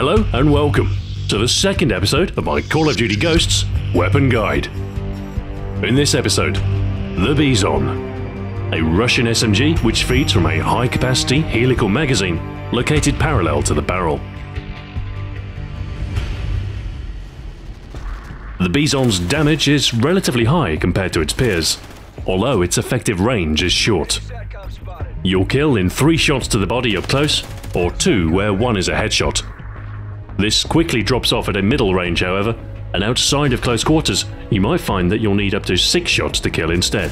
Hello and welcome to the second episode of my Call of Duty Ghosts Weapon Guide. In this episode, the Bizon, a Russian SMG which feeds from a high-capacity helical magazine located parallel to the barrel. The Bizon's damage is relatively high compared to its peers, although its effective range is short. You'll kill in 3 shots to the body up close, or 2 where 1 is a headshot. This quickly drops off at a middle range, however, and outside of close quarters you might find that you'll need up to 6 shots to kill instead.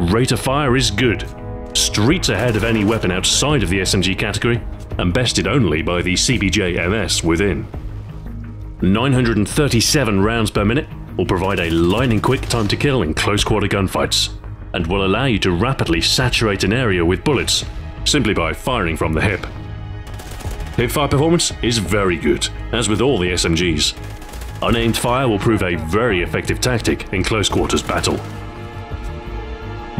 Rate of fire is good, streets ahead of any weapon outside of the SMG category, and bested only by the CBJ-MS within. 937 rounds per minute will provide a lightning quick time to kill in close quarter gunfights, and will allow you to rapidly saturate an area with bullets simply by firing from the hip. Hipfire performance is very good, as with all the SMGs. Unaimed fire will prove a very effective tactic in close quarters battle.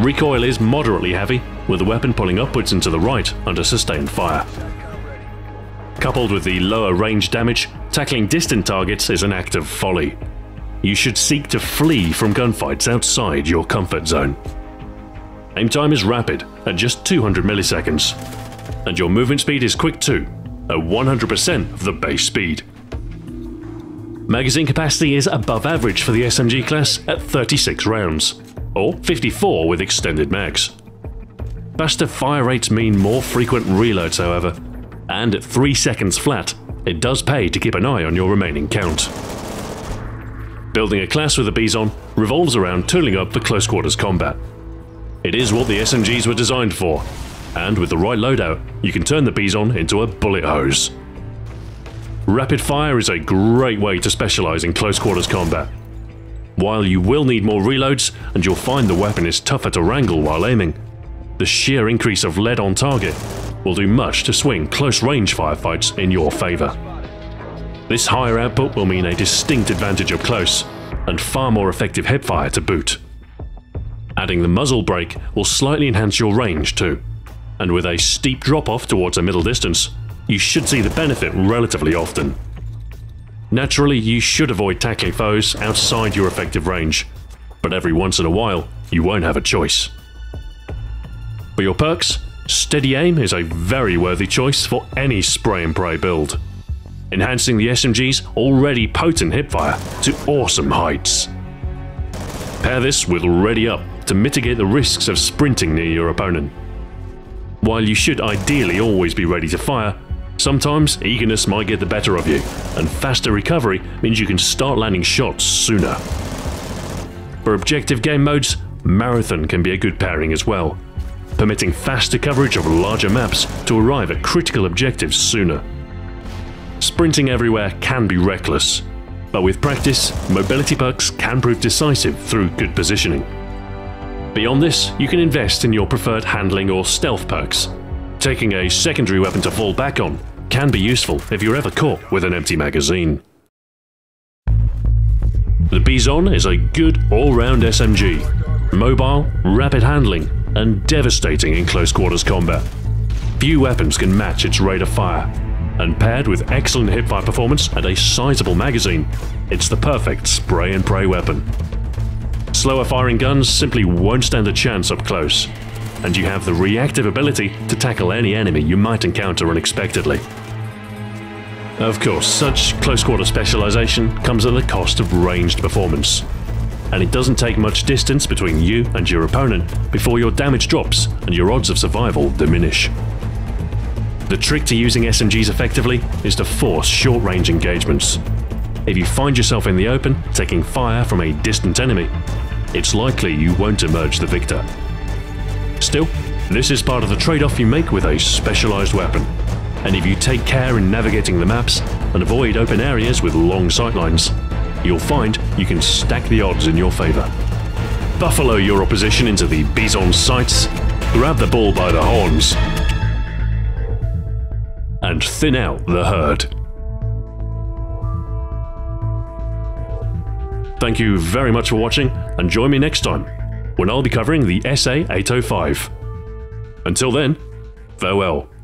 Recoil is moderately heavy, with the weapon pulling upwards and to the right under sustained fire. Coupled with the lower range damage, tackling distant targets is an act of folly. You should seek to flee from gunfights outside your comfort zone. Aim time is rapid at just 200 milliseconds, and your movement speed is quick too, at 100% of the base speed. Magazine capacity is above average for the SMG class at 36 rounds, or 54 with extended mags. Faster fire rates mean more frequent reloads, however, and at 3 seconds flat, it does pay to keep an eye on your remaining count. Building a class with a Bizon revolves around tooling up for close quarters combat. It is what the SMGs were designed for, and with the right loadout, you can turn the Bizon into a bullet hose. Rapid fire is a great way to specialize in close quarters combat. While you will need more reloads, and you'll find the weapon is tougher to wrangle while aiming, the sheer increase of lead on target will do much to swing close range firefights in your favor. This higher output will mean a distinct advantage up close, and far more effective hipfire to boot. Adding the muzzle brake will slightly enhance your range too, and with a steep drop-off towards a middle distance, you should see the benefit relatively often. Naturally, you should avoid tackling foes outside your effective range, but every once in a while, you won't have a choice. For your perks, steady aim is a very worthy choice for any spray and pray build, enhancing the SMG's already potent hipfire to awesome heights. Pair this with ready up to mitigate the risks of sprinting near your opponent. While you should ideally always be ready to fire, sometimes eagerness might get the better of you, and faster recovery means you can start landing shots sooner. For objective game modes, Marathon can be a good pairing as well, permitting faster coverage of larger maps to arrive at critical objectives sooner. Sprinting everywhere can be reckless, but with practice, mobility perks can prove decisive through good positioning. Beyond this, you can invest in your preferred handling or stealth perks. Taking a secondary weapon to fall back on can be useful if you're ever caught with an empty magazine. The Bizon is a good all-round SMG, mobile, rapid handling, and devastating in close quarters combat. Few weapons can match its rate of fire, and paired with excellent hipfire performance and a sizable magazine, it's the perfect spray and pray weapon. Slower firing guns simply won't stand a chance up close, and you have the reactive ability to tackle any enemy you might encounter unexpectedly. Of course, such close quarter specialization comes at the cost of ranged performance, and it doesn't take much distance between you and your opponent before your damage drops and your odds of survival diminish. The trick to using SMGs effectively is to force short-range engagements. If you find yourself in the open taking fire from a distant enemy, it's likely you won't emerge the victor. Still, this is part of the trade-off you make with a specialized weapon, and if you take care in navigating the maps and avoid open areas with long sightlines, you'll find you can stack the odds in your favor. Buffalo your opposition into the Bizon's sights, grab the bull by the horns, and thin out the herd. Thank you very much for watching, and join me next time when I'll be covering the SA805. Until then, farewell.